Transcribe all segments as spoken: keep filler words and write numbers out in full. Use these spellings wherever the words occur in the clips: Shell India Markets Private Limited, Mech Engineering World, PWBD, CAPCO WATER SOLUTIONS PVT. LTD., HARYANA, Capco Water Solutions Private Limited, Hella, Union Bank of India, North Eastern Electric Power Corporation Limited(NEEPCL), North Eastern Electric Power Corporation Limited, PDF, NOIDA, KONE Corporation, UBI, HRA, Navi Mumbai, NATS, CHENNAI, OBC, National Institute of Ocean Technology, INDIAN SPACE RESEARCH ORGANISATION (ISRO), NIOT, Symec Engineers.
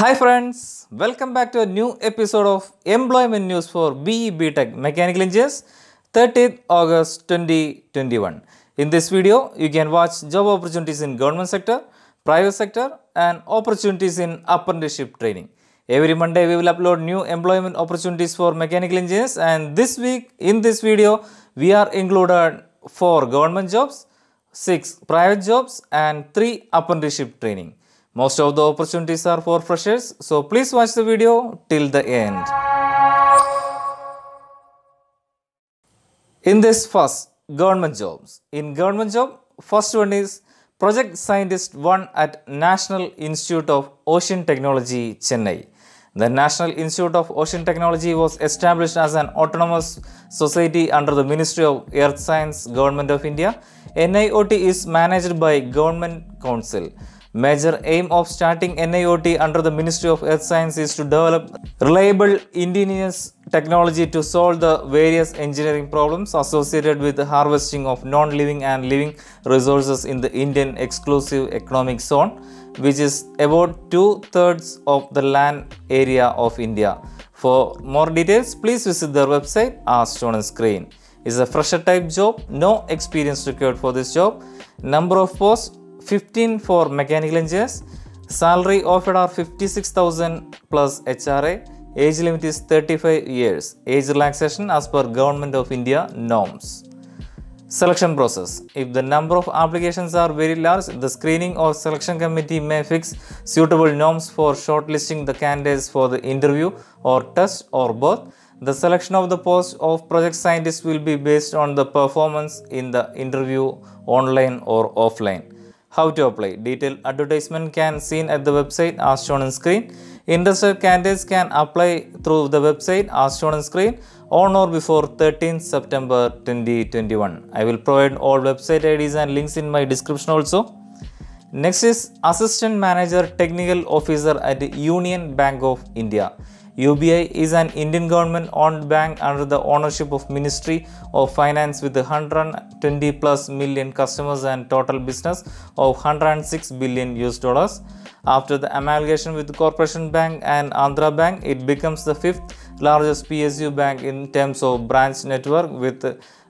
Hi friends, welcome back to a new episode of Employment News for B E B Tech Mechanical Engineers, thirtieth August twenty twenty-one. In this video, you can watch job opportunities in government sector, private sector and opportunities in apprenticeship training. Every Monday, we will upload new employment opportunities for mechanical engineers, and this week in this video, we are included four government jobs, six private jobs and three apprenticeship training. Most of the opportunities are for freshers, so please watch the video till the end. In this first, government jobs. In government job, first one is Project Scientist one at National Institute of Ocean Technology, Chennai. The National Institute of Ocean Technology was established as an autonomous society under the Ministry of Earth Science, Government of India. N I O T is managed by Government Council. Major aim of starting N I O T under the Ministry of Earth Science is to develop reliable indigenous technology to solve the various engineering problems associated with the harvesting of non-living and living resources in the Indian Exclusive Economic Zone, which is about two-thirds of the land area of India. For more details, please visit their website as shown on screen. It's a fresher type job, no experience required for this job. Number of posts, fifteen for mechanical engineers. Salary offered are fifty-six thousand plus H R A. Age limit is thirty-five years. Age relaxation as per Government of India norms. Selection process. If the number of applications are very large, the screening or selection committee may fix suitable norms for shortlisting the candidates for the interview or test or both. The selection of the post of project scientist will be based on the performance in the interview, online or offline. How to apply? Detailed advertisement can be seen at the website as shown on screen. Interested candidates can apply through the website as shown on screen on or before thirteenth September twenty twenty-one. I will provide all website I Ds and links in my description also. Next is Assistant Manager Technical Officer at the Union Bank of India. U B I is an Indian government-owned bank under the ownership of Ministry of Finance with one hundred twenty plus million customers and total business of one hundred six billion U S dollars. After the amalgamation with the Corporation Bank and Andhra Bank, it becomes the fifth largest P S U bank in terms of branch network with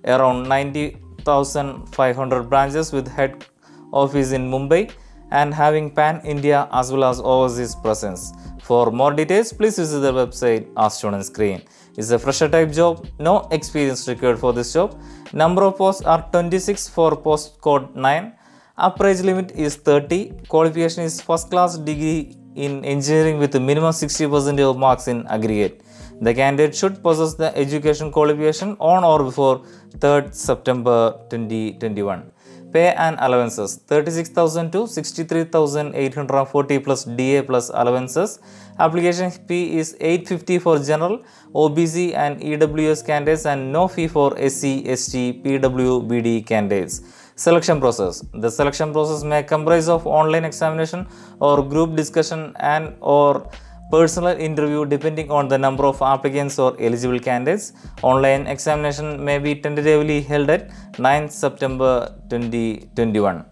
around ninety thousand five hundred branches with head office in Mumbai and having pan-India as well as overseas presence. For more details, please visit the website as shown on screen. It's a fresher type job, no experience required for this job. Number of posts are twenty-six for post code nine. Upper age limit is thirty. Qualification is first class degree in engineering with a minimum sixty percent of marks in aggregate. The candidate should possess the education qualification on or before third September twenty twenty-one. Pay and allowances, thirty-six thousand to sixty-three thousand eight hundred forty plus D A plus allowances. Application fee is eight hundred fifty for general, O B C and E W S candidates and no fee for S C, S T, P W B D candidates. Selection process. The selection process may comprise of online examination or group discussion and or personal interview depending on the number of applicants or eligible candidates. Online examination may be tentatively held at ninth September twenty twenty-one.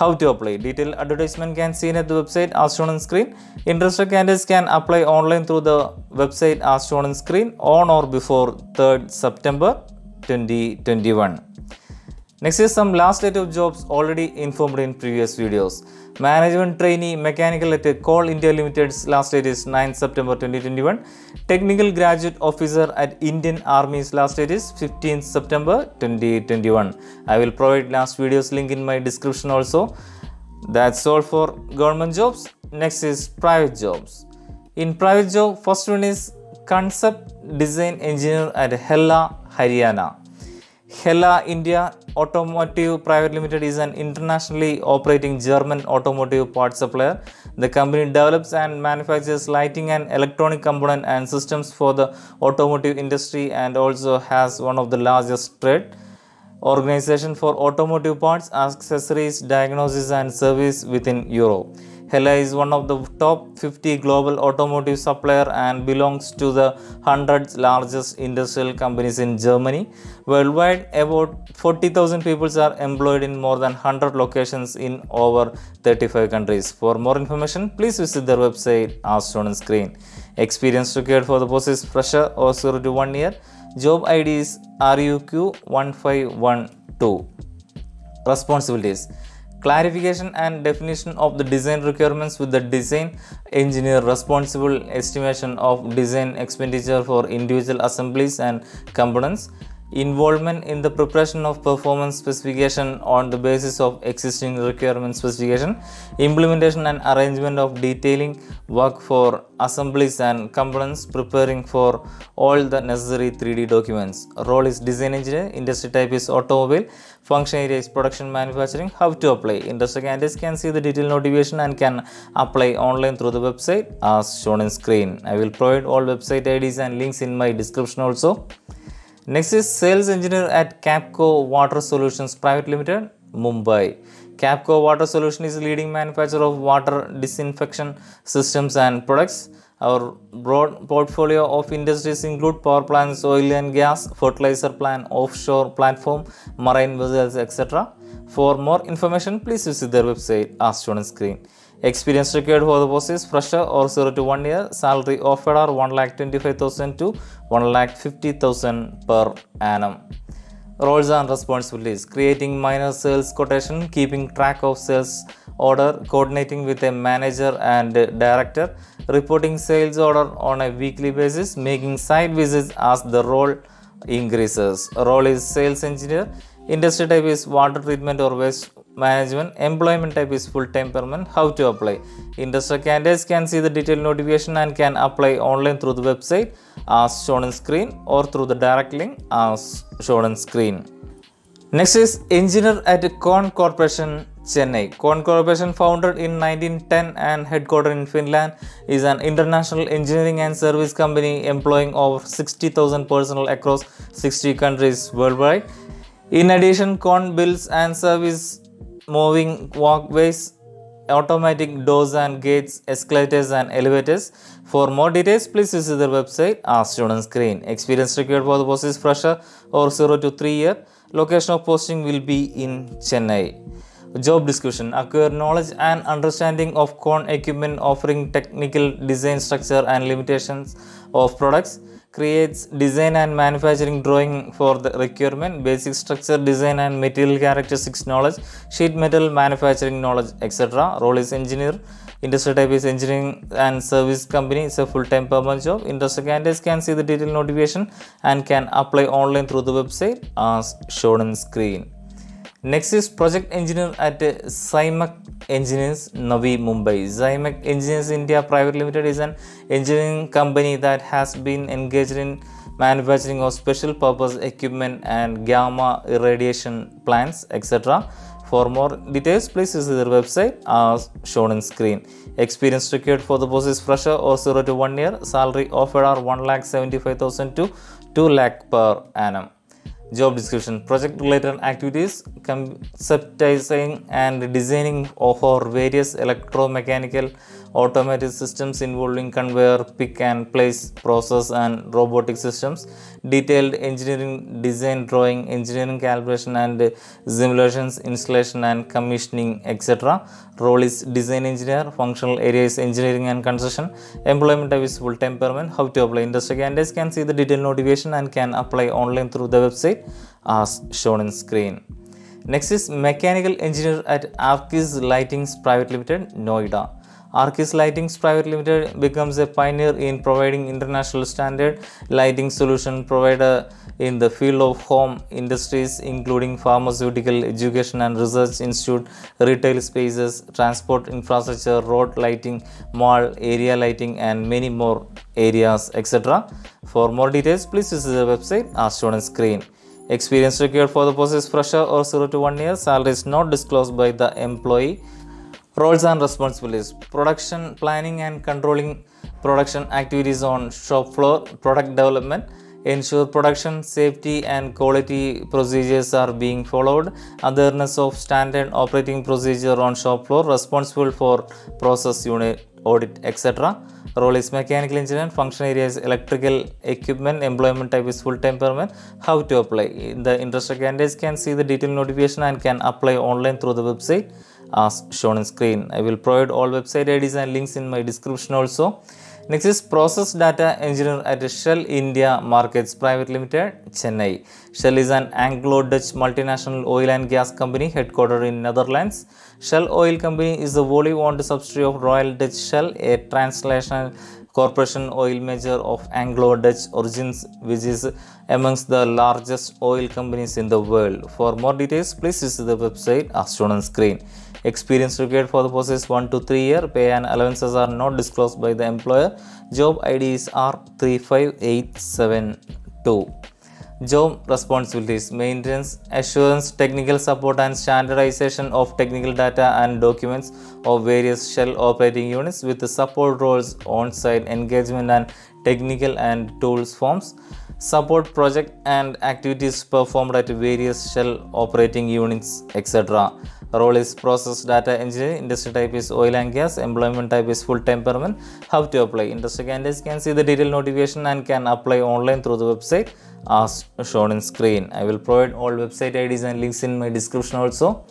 How to apply? Detailed advertisement can be seen at the website as shown on screen. Interested candidates can apply online through the website as shown on screen on or before third September twenty twenty-one. Next is some last date of jobs already informed in previous videos. Management trainee mechanical at Coal India Limited's last date is ninth September twenty twenty-one. Technical graduate officer at Indian Army's last date is fifteenth September twenty twenty-one. I will provide last video's link in my description also. That's all for government jobs. Next is private jobs. In private job, first one is concept design engineer at Hella, Haryana. Hella India Automotive Private Limited is an internationally operating German automotive parts supplier. The company develops and manufactures lighting and electronic components and systems for the automotive industry and also has one of the largest trade organization for automotive parts, accessories, diagnosis and service within Europe. Hella is one of the top fifty global automotive supplier and belongs to the one hundred largest industrial companies in Germany. Worldwide, about forty thousand people are employed in more than one hundred locations in over thirty-five countries. For more information, please visit their website as shown on screen. Experience required for the post is fresher or zero to one year. Job I D is R U Q one five one two. Responsibilities: clarification and definition of the design requirements with the design engineer responsible, estimation of design expenditure for individual assemblies and components, involvement in the preparation of performance specification on the basis of existing requirement specification, implementation and arrangement of detailing work for assemblies and components, preparing for all the necessary three D documents. Role is design engineer, industry type is automobile, function area is production manufacturing. How to apply? Industry candidates can see the detailed notification and can apply online through the website as shown on screen. I will provide all website I Ds and links in my description also. Next is sales engineer at Capco Water Solutions Private Limited, Mumbai. Capco Water Solutions is a leading manufacturer of water disinfection systems and products. Our broad portfolio of industries include power plants, oil and gas, fertilizer plant, offshore platform, marine vessels, et cetera. For more information, please visit their website as shown on screen. Experience required for the post is fresher or zero to one year. Salary offered are one lakh twenty-five thousand to one lakh fifty thousand per annum. Roles and responsibilities: creating minor sales quotation, keeping track of sales order, coordinating with a manager and director, reporting sales order on a weekly basis, making site visits as the role increases. Role is sales engineer. Industry type is water treatment or waste management. Employment type is full-time permanent. How to apply? Industry candidates can see the detailed notification and can apply online through the website as shown on screen or through the direct link as shown on screen. Next is engineer at KONE Corporation, Chennai. KONE Corporation, founded in nineteen ten and headquartered in Finland, is an international engineering and service company employing over sixty thousand personnel across sixty countries worldwide. In addition, KONE builds and services moving walkways, automatic doors and gates, escalators and elevators. For more details, please visit their website as shown on screen. Experience required for the post is fresher or zero to three year. Location of posting will be in Chennai. Job description: acquire knowledge and understanding of KONE equipment, offering technical design, structure and limitations of products. Creates design and manufacturing drawing for the requirement, basic structure design and material characteristics knowledge, sheet metal manufacturing knowledge, et cetera. Role is engineer. Industry type is engineering and service company. It's a full-time permanent job. Industry candidates can see the detailed notification and can apply online through the website as shown on screen. Next is project engineer at Symec Engineers, Navi, Mumbai. Symec Engineers India Private Limited is an engineering company that has been engaged in manufacturing of special purpose equipment and gamma irradiation plants, et cetera. For more details, please visit their website as shown on screen. Experience required for the post is fresher or zero to one year. Salary offered are one lakh seventy-five thousand to two lakh per annum. Job description: project related activities, conceptizing and designing for various electromechanical automated systems involving conveyor, pick and place process and robotic systems, detailed engineering design drawing, engineering calculation and simulations, installation and commissioning, et cetera. Role is design engineer. Functional area is engineering and construction. Employment type is full-time permanent. How to apply? Industry candidates can see the detailed notification and can apply online through the website as shown on screen. Next is mechanical engineer at ARKIS LIGHTINGS Private Limited, Noida. ARKIS Lightings Private Limited becomes a pioneer in providing international standard lighting solution provider in the field of home industries, including pharmaceutical, education and research institute, retail spaces, transport infrastructure, road lighting, mall, area lighting and many more areas, et cetera. For more details, please visit the website as shown on screen. Experience required for the post is fresher or zero to one year. Salary is not disclosed by the employee. Roles and responsibilities: production planning and controlling production activities on shop floor, product development, ensure production safety and quality procedures are being followed, awareness of standard operating procedure on shop floor, responsible for process unit audit, et cetera. Role is mechanical engineer, function area is electrical equipment, employment type is full-time permanent. How to apply? The interested candidates can see the detailed notification and can apply online through the website as shown on screen. I will provide all website I Ds and links in my description also. Next is process data engineer at Shell India Markets Private Limited, Chennai. Shell is an Anglo-Dutch multinational oil and gas company headquartered in Netherlands. Shell Oil Company is the wholly owned subsidiary of Royal Dutch Shell, a transnational corporation oil major of Anglo-Dutch origins, which is amongst the largest oil companies in the world. For more details, please visit the website as shown on screen. Experience required for the post is one to three year. Pay and allowances are not disclosed by the employer. Job I D is R three five eight seven two. Job responsibilities: maintenance, assurance, technical support and standardization of technical data and documents of various Shell operating units with the support roles, on-site engagement and technical and tools forms. Support project and activities performed at various Shell operating units, et cetera. Role is process data engineer, industry type is oil and gas, employment type is full-time permanent. How to apply? Industry candidates can see the detailed notification and can apply online through the website as shown on screen. I will provide all website I Ds and links in my description also.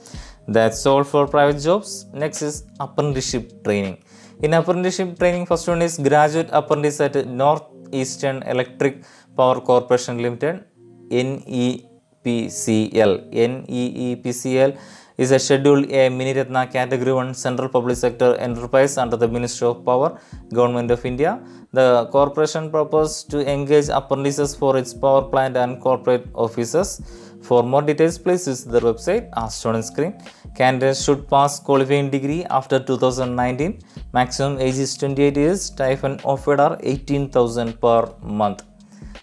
That's all for private jobs. Next is apprenticeship training. In apprenticeship training, first one is graduate apprentice at North Eastern Electric Power Corporation Limited, N E P C L. N E E P C L is a Schedule A Miniratna Category one Central Public Sector Enterprise under the Ministry of Power, Government of India. The corporation purposes to engage apprentices for its power plant and corporate offices. For more details, please visit the website as shown on screen. Candidates should pass qualifying degree after two thousand nineteen. Maximum age is twenty-eight years. Stipend offered are eighteen thousand per month.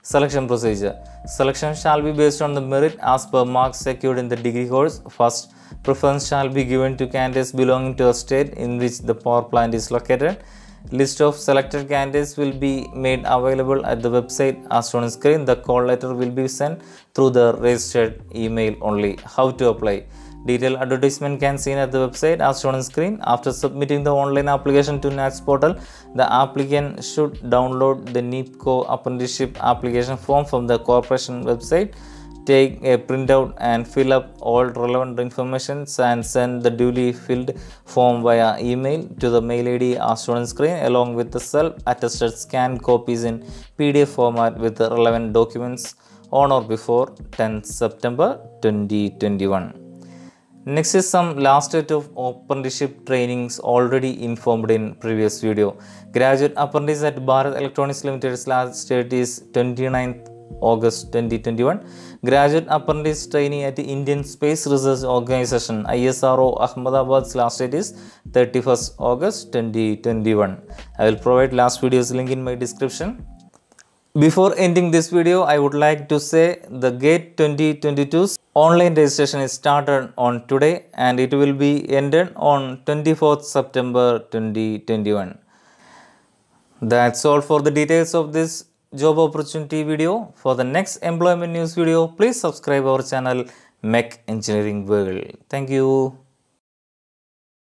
Selection procedure. Selection shall be based on the merit as per marks secured in the degree course. First, preference shall be given to candidates belonging to a state in which the power plant is located. List of selected candidates will be made available at the website as shown on screen. The call letter will be sent through the registered email only. How to apply? Detailed advertisement can be seen at the website as shown on screen. After submitting the online application to N A T S portal, the applicant should download the NEEPCO apprenticeship application form from the corporation website. Take a printout and fill up all relevant information and send the duly filled form via email to the mail I D as shown on screen along with the self-attested scanned copies in P D F format with the relevant documents on or before tenth September twenty twenty-one. Next is some last date of apprenticeship trainings already informed in previous video. Graduate apprentice at Bharat Electronics Limited's last date is twenty-ninth August twenty twenty-one. Graduate apprentice trainee at the Indian Space Research Organization, I S R O, Ahmedabad's last date is thirty-first August twenty twenty-one. I will provide last video's link in my description. Before ending this video, I would like to say the GATE twenty twenty-two online registration is started on today and it will be ended on twenty-fourth September twenty twenty-one. That's all for the details of this job opportunity video. For the next employment news video, please subscribe our channel Mech Engineering World. Thank you.